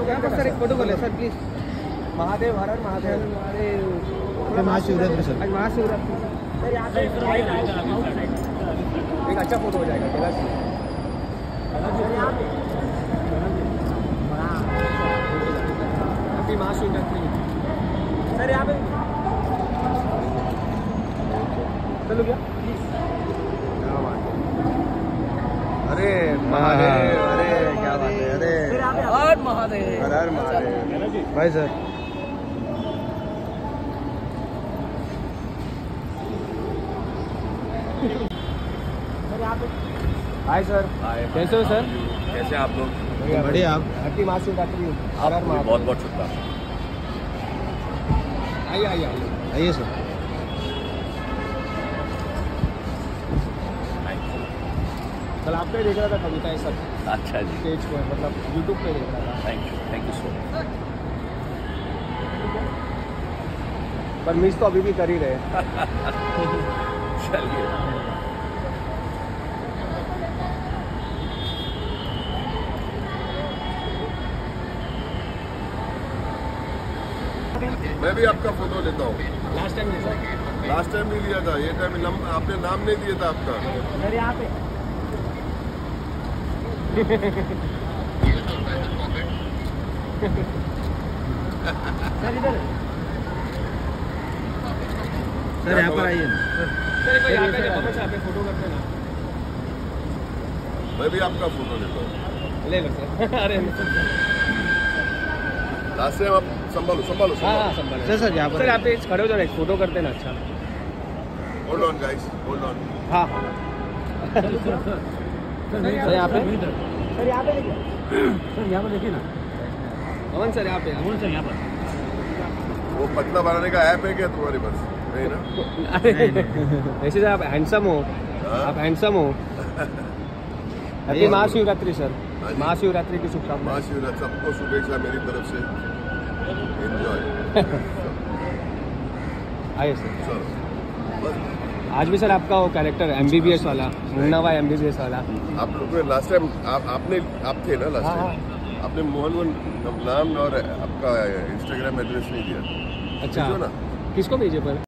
Sir एक photo बोले sir please. Mahadev हर हर महादेव। महाशिवरात्रि सर, आज महाशिवरात्रि सर, यहाँ पे एक अच्छा फोटो हो जाएगा। महाशिवरात्रि सर यहाँ पे चलो क्या अरे महादेव, अरे क्या बात है, अरे हर महादेव, हर हर महादेव भाई सर। हाय सर, कैसे हो सर? कैसे आप लोग? बढ़िया। आप आपकी माँ से बात करिए। हर हर महादेव, बहुत बहुत शुक्रिया। आइए आइए आइए सर। कल आपका ही देख रहा था कविता है सर। अच्छा जी, पेज को मतलब यूट्यूब पे देख रहा था। Thank you so much. पर मिस तो अभी भी कर ही रहे। चलिए मैं भी आपका फोटो लेता हूँ। लास्ट टाइम नहीं लिया था, ये टाइम आपने नाम नहीं दिया था आपका। मेरे यहाँ पे सर यहाँ पर आइए सर, फोटो करते हैं ना। मैं भी आपका फोटो लेता हूँ। ले लो सर। अरे लास्ट से आप संभालो संभालो। हाँ संभालो सर। सर यहाँ पर आप खड़े हो जाओ, एक फोटो करते ना। अच्छा hold on guys, hold on. हाँ हाँ सर यहाँ पे, सर यहाँ पे देखिए, सर यहाँ पे देखिए ना। अमन सर यहाँ पे, अमन सर यहाँ पर। वो पतला बनाने का ऐप है क्या तुम्हारे पास? नहीं ना। ऐसे आप हैंडसम हो, आप हैंडसम हो। अभी महाशिवरात्रि सर, महाशिवरात्रि की शुभकामनाएं। महाशिवरात्रि सबको शुभेच्छा मेरी तरफ से। एंजॉय। आइए सर। आज भी सर आपका वो कैरेक्टर MBBS वाला, मुन्ना भाई MBBS वाला। आप लोगों ने लास्ट टाइम आप थे ना लास्ट टाइम, आपने मोहन नाम और आपका इंस्टाग्राम एड्रेस नहीं दिया। अच्छा ना, किसको भेजे पर?